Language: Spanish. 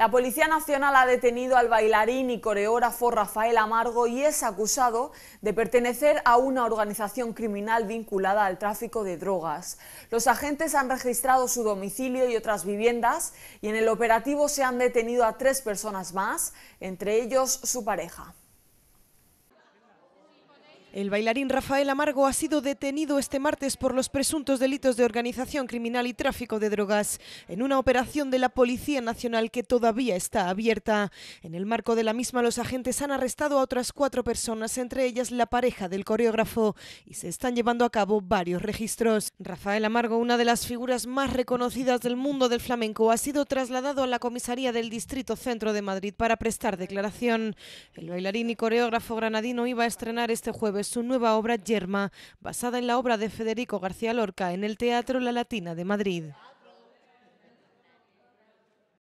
La Policía Nacional ha detenido al bailarín y coreógrafo Rafael Amargo y es acusado de pertenecer a una organización criminal vinculada al tráfico de drogas. Los agentes han registrado su domicilio y otras viviendas y en el operativo se han detenido a 3 personas más, entre ellos su pareja. El bailarín Rafael Amargo ha sido detenido este martes por los presuntos delitos de organización criminal y tráfico de drogas en una operación de la Policía Nacional que todavía está abierta. En el marco de la misma, los agentes han arrestado a otras 4 personas, entre ellas la pareja del coreógrafo, y se están llevando a cabo varios registros. Rafael Amargo, una de las figuras más reconocidas del mundo del flamenco, ha sido trasladado a la comisaría del Distrito Centro de Madrid para prestar declaración. El bailarín y coreógrafo granadino iba a estrenar este jueves su nueva obra Yerma, basada en la obra de Federico García Lorca en el Teatro La Latina de Madrid.